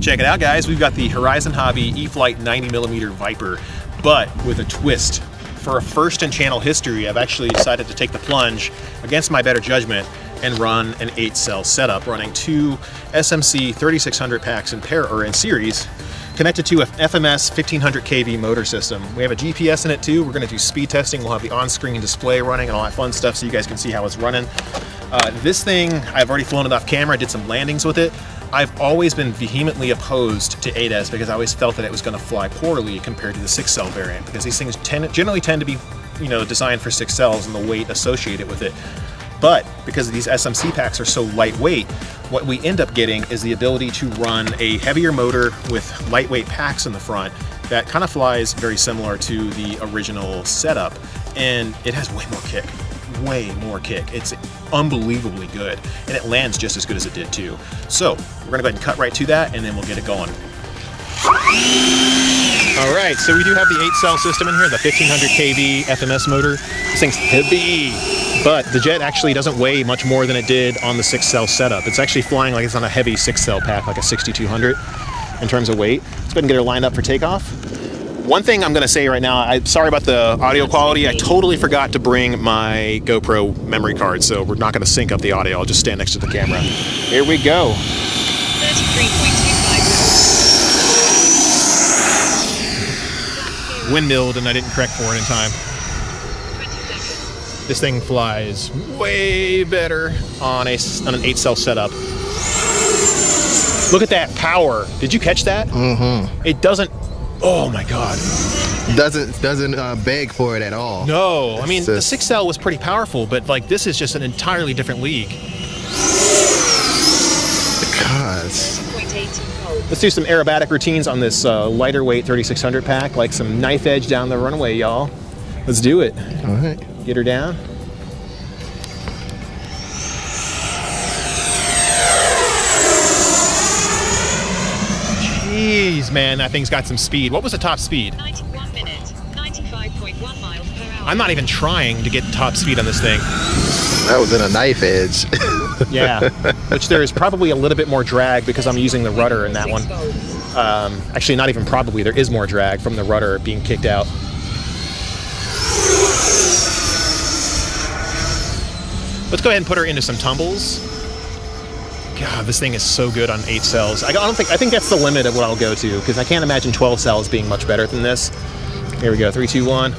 Check it out, guys. We've got the Horizon Hobby E-Flight 90mm Viper, but with a twist. For a first in channel history, I've actually decided to take the plunge against my better judgment and run an 8-cell setup, running two SMC 3600 packs in pair or in series, connected to an FMS 1500 kV motor system. We have a GPS in it too. We're gonna do speed testing. We'll have the on-screen display running and all that fun stuff so you guys can see how it's running. This thing, I've already flown it off camera. I did some landings with it. I've always been vehemently opposed to 8S because I always felt that it was going to fly poorly compared to the 6-cell variant, because these things generally tend to be, you know, designed for 6 cells and the weight associated with it. But because these SMC packs are so lightweight, what we end up getting is the ability to run a heavier motor with lightweight packs in the front that kind of flies very similar to the original setup, and it has way more kick. Way more kick. It's unbelievably good, and it lands just as good as it did too. So we're gonna go ahead and cut right to that, and then we'll get it going. All right, so we do have the 8-cell system in here, the 1500 kV FMS motor. This thing's heavy, but the jet actually doesn't weigh much more than it did on the 6-cell setup. It's actually flying like it's on a heavy 6-cell pack, like a 6200 in terms of weight. Let's go ahead and get her lined up for takeoff. One thing I'm gonna say right now, I'm sorry about the audio quality. I totally forgot to bring my GoPro memory card, so we're not gonna sync up the audio. I'll just stand next to the camera. Here we go. 33.25. Windmilled, and I didn't correct for it in time. This thing flies way better on an 8-cell setup. Look at that power. Did you catch that? Mm-hmm. It doesn't. Oh my God. Doesn't beg for it at all. No, I mean, the 6-cell was pretty powerful, but like this is just an entirely different league. God. Let's do some aerobatic routines on this lighter weight 3600 pack, like some knife edge down the runway, y'all. Let's do it. All right. Get her down. Jeez, man, that thing's got some speed. What was the top speed? 91 minutes, 95.1 miles per hour. I'm not even trying to get top speed on this thing. That was in a knife edge. Yeah, which there is probably a little bit more drag because I'm using the rudder in that one. Actually, not even probably. There is more drag from the rudder being kicked out. Let's go ahead and put her into some tumbles. God, this thing is so good on 8 cells. I think that's the limit of what I'll go to, because I can't imagine 12 cells being much better than this. Here we go, 3, 2, 1.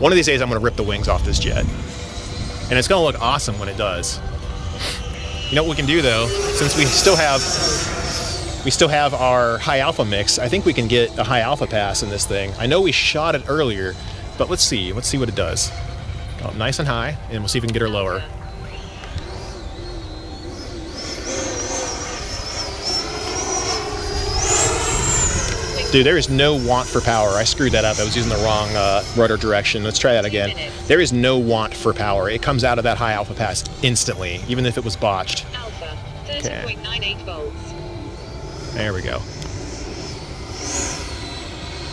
One of these days I'm gonna rip the wings off this jet. And it's gonna look awesome when it does. You know what we can do though, since we still have our high alpha mix, I think we can get a high alpha pass in this thing. I know we shot it earlier, but let's see what it does. Go up nice and high, and we'll see if we can get her lower. Dude, there is no want for power. I screwed that up. I was using the wrong rudder direction. Let's try that again. There is no want for power. It comes out of that high alpha pass instantly, even if it was botched. Alpha, 30.98 volts. There we go.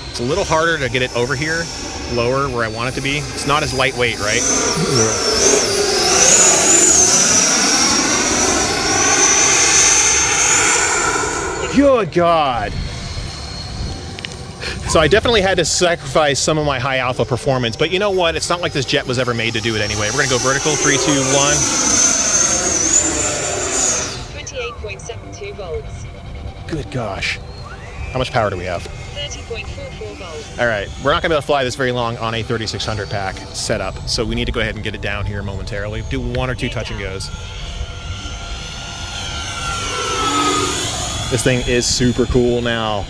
It's a little harder to get it over here, lower where I want it to be. It's not as lightweight, right? Good God. So I definitely had to sacrifice some of my high alpha performance, but you know what? It's not like this jet was ever made to do it anyway. We're gonna go vertical, 3, 2, 1. 28.72 volts. Good gosh. How much power do we have? 30.44 volts. All right, we're not gonna be able to fly this very long on a 3600 pack setup, so we need to go ahead and get it down here momentarily. Do one or two touch and goes. This thing is super cool now.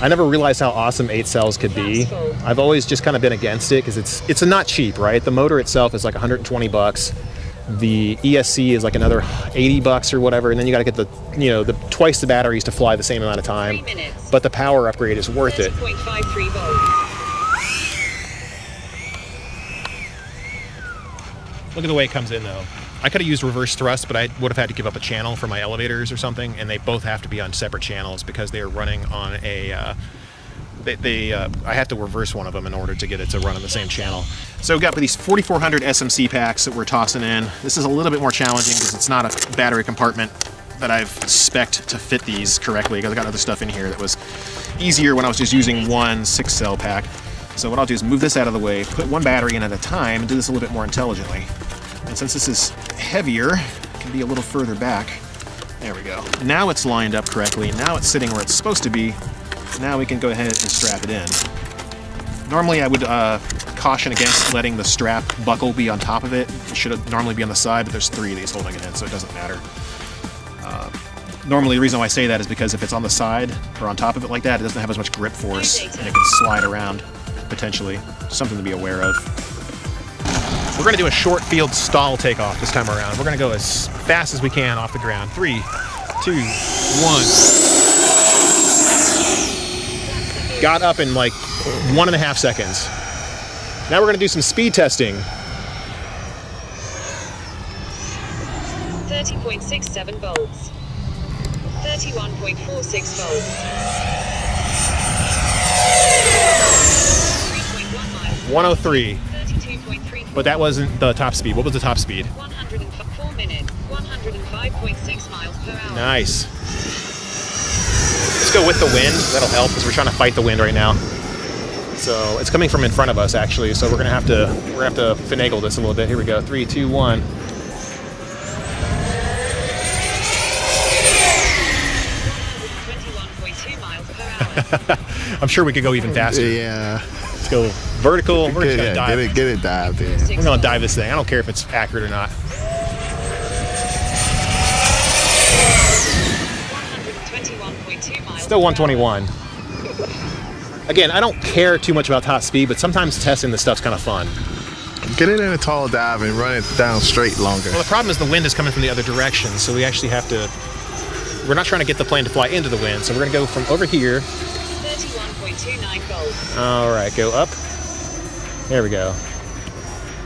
I never realized how awesome 8 cells could be. I've always just kind of been against it because it's not cheap, right? The motor itself is like 120 bucks. The ESC is like another 80 bucks or whatever, and then you got to get the, you know, the twice the batteries to fly the same amount of time. But the power upgrade is worth it. Look at the way it comes in though. I could have used reverse thrust, but I would have had to give up a channel for my elevators or something, and they both have to be on separate channels because they are running on a, I have to reverse one of them in order to get it to run on the same channel. So we've got these 4,400 SMC packs that we're tossing in. This is a little bit more challenging because it's not a battery compartment that I've spec'd to fit these correctly, because I got other stuff in here that was easier when I was just using one 6-cell pack. So what I'll do is move this out of the way, put one battery in at a time, and do this a little bit more intelligently. And since this is heavier, it can be a little further back. There we go. Now it's lined up correctly. Now it's sitting where it's supposed to be. Now we can go ahead and strap it in. Normally I would caution against letting the strap buckle be on top of it. It should normally be on the side, but there's three of these holding it in, so it doesn't matter. Normally the reason why I say that is because if it's on the side or on top of it like that, it doesn't have as much grip force, and it can slide around, potentially. Something to be aware of. We're gonna do a short field stall takeoff this time around. We're gonna go as fast as we can off the ground. 3, 2, 1. Got up in like 1.5 seconds. Now we're gonna do some speed testing. 30.67 volts. 31.46 volts. 103. But that wasn't the top speed. What was the top speed? 104 minutes, 105.6 miles per hour. Nice. Let's go with the wind. That'll help because we're trying to fight the wind right now. So it's coming from in front of us actually. So we're gonna have to finagle this a little bit. Here we go. 3, 2, 1. I'm sure we could go even faster. Yeah. Let's go vertical. We're just gonna dive. Get it dived. Yeah. We're gonna dive this thing. I don't care if it's accurate or not. 121.2 miles. Still 121. Again, I don't care too much about top speed, but sometimes testing this stuff's kind of fun. Get it in a tall dive and run it down straight longer. Well, the problem is the wind is coming from the other direction, so we actually have to. We're not trying to get the plane to fly into the wind, so we're gonna go from over here. 31.29 volts. All right, go up. There we go.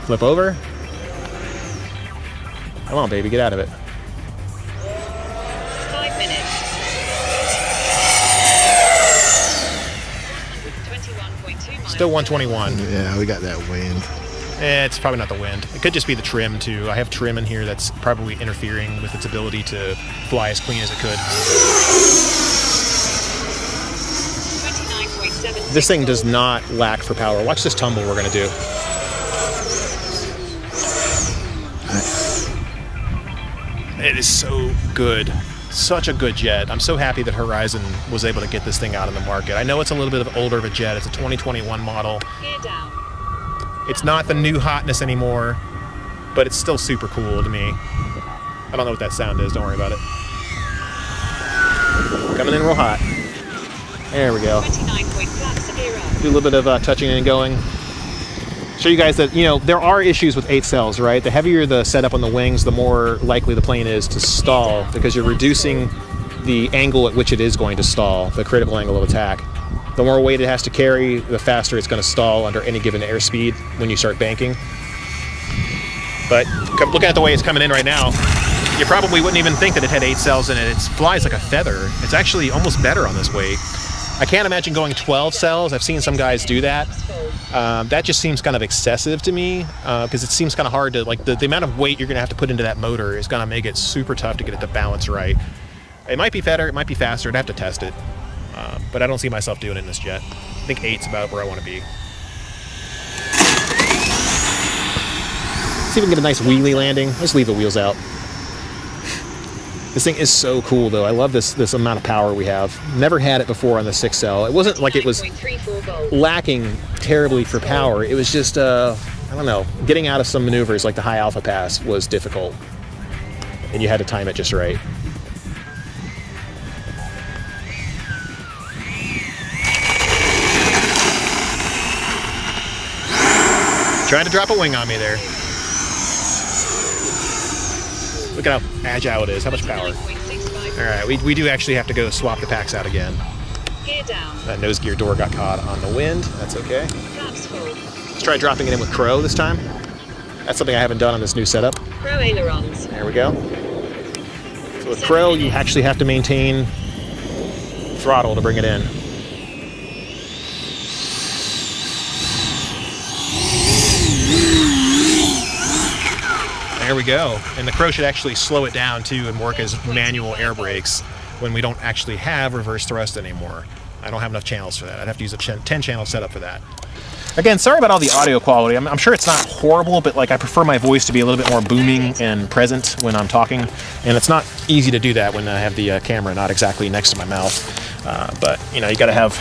Flip over. Come on, baby, get out of it. 5 minutes. Still 121. Yeah, we got that wind. Eh, it's probably not the wind. It could just be the trim, too. I have trim in here that's probably interfering with its ability to fly as clean as it could. This thing does not lack for power. Watch this tumble we're going to do. It is so good. Such a good jet. I'm so happy that Horizon was able to get this thing out in the market. I know it's a little bit of older of a jet. It's a 2021 model. Gear down. It's not the new hotness anymore, but it's still super cool to me. I don't know what that sound is, don't worry about it. Coming in real hot. There we go. Do a little bit of touching and going. Show you guys that, you know, there are issues with 8 cells, right? The heavier the setup on the wings, the more likely the plane is to stall because you're reducing the angle at which it is going to stall, the critical angle of attack. The more weight it has to carry, the faster it's going to stall under any given airspeed when you start banking. But looking at the way it's coming in right now, you probably wouldn't even think that it had 8 cells in it. It flies like a feather. It's actually almost better on this weight. I can't imagine going 12 cells. I've seen some guys do that. That just seems kind of excessive to me because it seems kind of hard to, like, the amount of weight you're going to have to put into that motor is going to make it super tough to get it to balance right. It might be better. It might be faster. I'd have to test it. But I don't see myself doing it in this jet. I think 8's about where I want to be. Let's see if we can get a nice wheelie landing. Let's leave the wheels out. This thing is so cool, though. I love this amount of power we have. Never had it before on the 6-cell. It wasn't like it was lacking terribly for power. It was just, I don't know, getting out of some maneuvers like the high alpha pass was difficult. And you had to time it just right. Trying to drop a wing on me there. Look at how agile it is, how much power. All right, we do actually have to go swap the packs out again. Gear down. That nose gear door got caught on the wind. That's okay. Let's try dropping it in with crow this time. That's something I haven't done on this new setup. Crow ailerons. There we go. So with crow, you actually have to maintain throttle to bring it in. There we go. And the crow should actually slow it down too and work as manual air brakes when we don't actually have reverse thrust anymore. I don't have enough channels for that. I'd have to use a 10-channel setup for that. Again, sorry about all the audio quality. I'm sure it's not horrible, but like I prefer my voice to be a little bit more booming and present when I'm talking. And it's not easy to do that when I have the camera not exactly next to my mouth. But you know, you gotta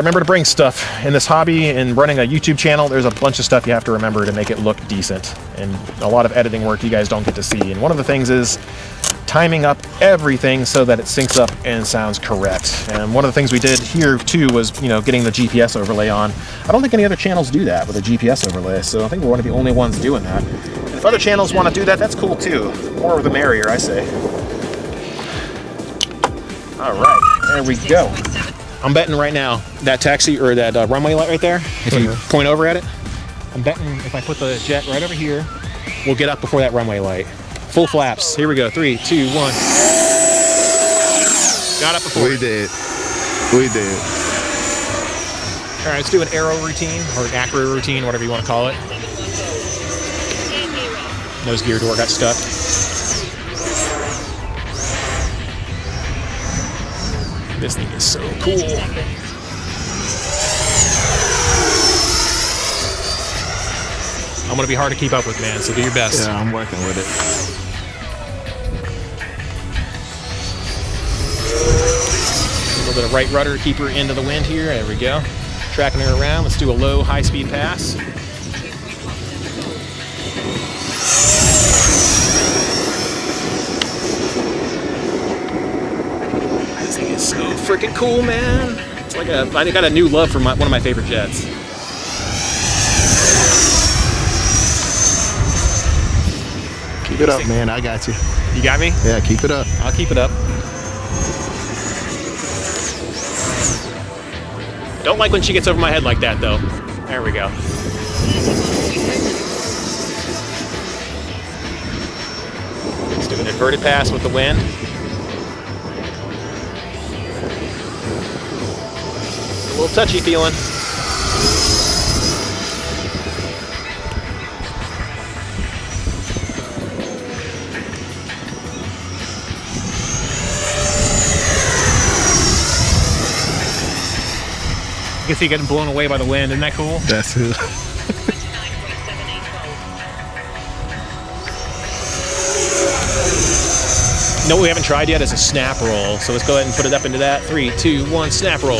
remember to bring stuff. In this hobby and running a YouTube channel, there's a bunch of stuff you have to remember to make it look decent. And a lot of editing work you guys don't get to see. And one of the things is timing up everything so that it syncs up and sounds correct. And one of the things we did here too was, you know, getting the GPS overlay on. I don't think any other channels do that with a GPS overlay, so I think we're one of the only ones doing that. And if other channels want to do that, that's cool too. More of the merrier, I say. All right, there we go. I'm betting right now that taxi or that runway light right there, if you point over at it, I'm betting if I put the jet right over here, we'll get up before that runway light. Full flaps. Here we go. 3, 2, 1. Got up before. We did. We did. All right, let's do an aero routine or an acro routine, whatever you want to call it. Nose gear door got stuck. This thing is so cool. I'm gonna be hard to keep up with, man. So do your best. Yeah, I'm working with it. Bit of right rudder, keep her into the wind here. There we go. Tracking her around. Let's do a low, high-speed pass. This thing is so freaking cool, man. It's like a, I got a new love for one of my favorite jets. Keep it up, man. I got you. You got me? Yeah, keep it up. I'll keep it up. Don't like when she gets over my head like that, though. There we go. Let's do an inverted pass with the wind. A little touchy feeling. You can see getting blown away by the wind. Isn't that cool? That's it. No, what we haven't tried yet is a snap roll. So let's go ahead and put it up into that. 3, 2, 1, snap roll.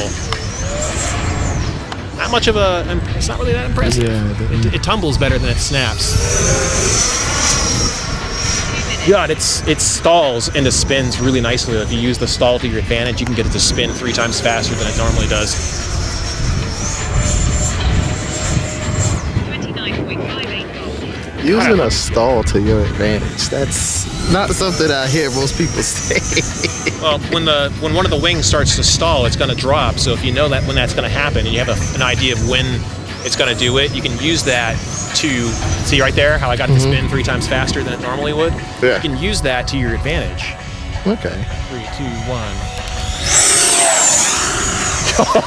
Not much of a, it's not really that impressive. Yeah, it tumbles better than it snaps. God, it stalls into spins really nicely. If you use the stall to your advantage, you can get it to spin 3 times faster than it normally does. Using a stall to your advantage, that's not something I hear most people say. Well, when one of the wings starts to stall, it's going to drop. So if you know that when that's going to happen and you have an idea of when it's going to do it, you can use that to, see right there how I got it to spin 3 times faster than it normally would? Yeah. You can use that to your advantage. Okay. 3,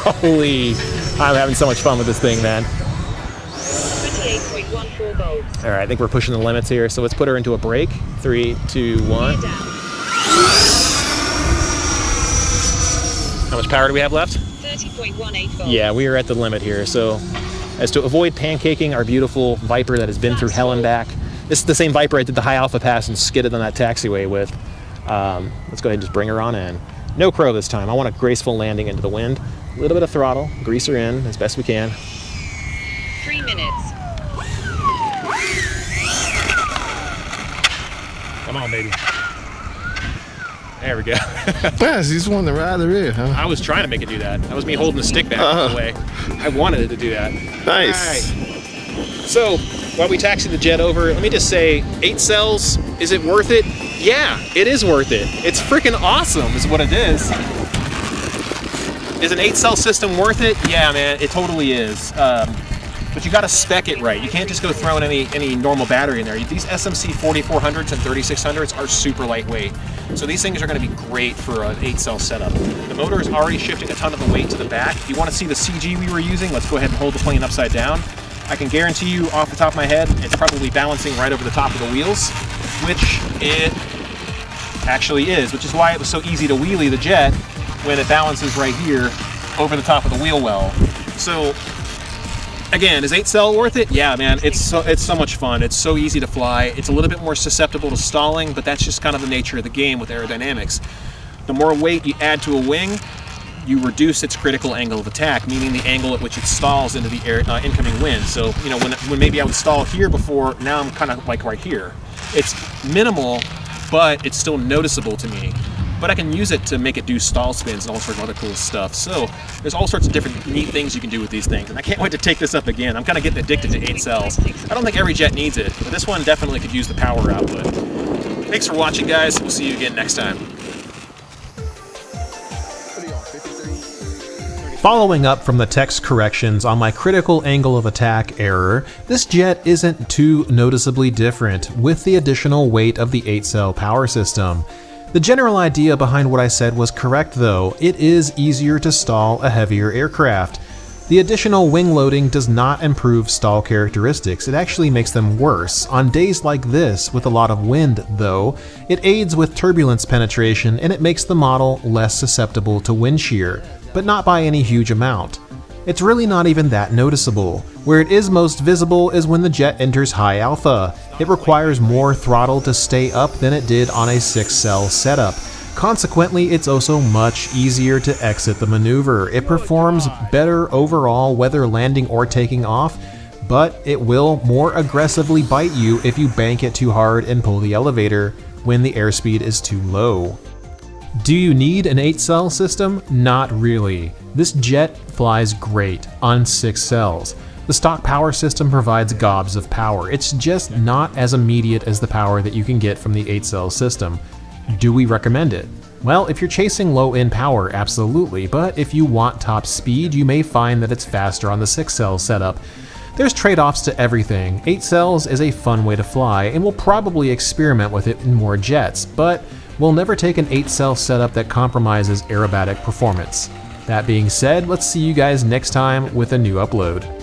2, 1. Holy, I'm having so much fun with this thing, man. All right, I think we're pushing the limits here, so let's put her into a break. 3, 2, 1. How much power do we have left? 30.184. Yeah, we are at the limit here. So as to avoid pancaking our beautiful Viper that has been through hell and back. This is the same Viper I did the high alpha pass and skidded on that taxiway with. Let's go ahead and just bring her on in. No crow this time. I want a graceful landing into the wind. A little bit of throttle, grease her in as best we can. 3 minutes. Come on, baby. There we go. Yes, you just wanted to ride the rear, huh? I was trying to make it do that. That was me holding the stick back the way. I wanted it to do that. Nice. All right. So while we taxi the jet over, let me just say, 8 cells, is it worth it? Yeah, it is worth it. It's freaking awesome is what it is. Is an 8-cell system worth it? Yeah, man, it totally is. But you got to spec it right. You can't just go throwing any normal battery in there. These SMC 4400s and 3600s are super lightweight. So these things are going to be great for an 8-cell setup. The motor is already shifting a ton of the weight to the back. If you want to see the CG we were using, let's go ahead and hold the plane upside down. I can guarantee you off the top of my head, it's probably balancing right over the top of the wheels, which it actually is, which is why it was so easy to wheelie the jet when it balances right here over the top of the wheel well. So again, is 8-cell worth it? Yeah, man, it's so much fun. It's so easy to fly. It's a little bit more susceptible to stalling, but that's just kind of the nature of the game with aerodynamics. The more weight you add to a wing, you reduce its critical angle of attack, meaning the angle at which it stalls into the air, incoming wind. So, you know, when maybe I would stall here before, now I'm kind of like right here. It's minimal, but it's still noticeable to me. But I can use it to make it do stall spins and all sorts of other cool stuff. So there's all sorts of different neat things you can do with these things. And I can't wait to take this up again. I'm kind of getting addicted to 8-cells. I don't think every jet needs it, but this one definitely could use the power output. Thanks for watching, guys. We'll see you again next time. Following up from the text corrections on my critical angle of attack error, this jet isn't too noticeably different with the additional weight of the 8-cell power system. The general idea behind what I said was correct though, it is easier to stall a heavier aircraft. The additional wing loading does not improve stall characteristics, it actually makes them worse. On days like this with a lot of wind though, it aids with turbulence penetration and it makes the model less susceptible to wind shear, but not by any huge amount. It's really not even that noticeable. Where it is most visible is when the jet enters high alpha. It requires more throttle to stay up than it did on a 6-cell setup. Consequently, it's also much easier to exit the maneuver. It performs better overall whether landing or taking off, but it will more aggressively bite you if you bank it too hard and pull the elevator when the airspeed is too low. Do you need an 8-cell system? Not really. This jet flies great on 6 cells. The stock power system provides gobs of power. It's just not as immediate as the power that you can get from the 8-cell system. Do we recommend it? Well, if you're chasing low-end power, absolutely, but if you want top speed, you may find that it's faster on the 6-cell setup. There's trade-offs to everything. 8-cells is a fun way to fly, and we'll probably experiment with it in more jets, but we'll never take an 8-cell setup that compromises aerobatic performance. That being said, let's see you guys next time with a new upload.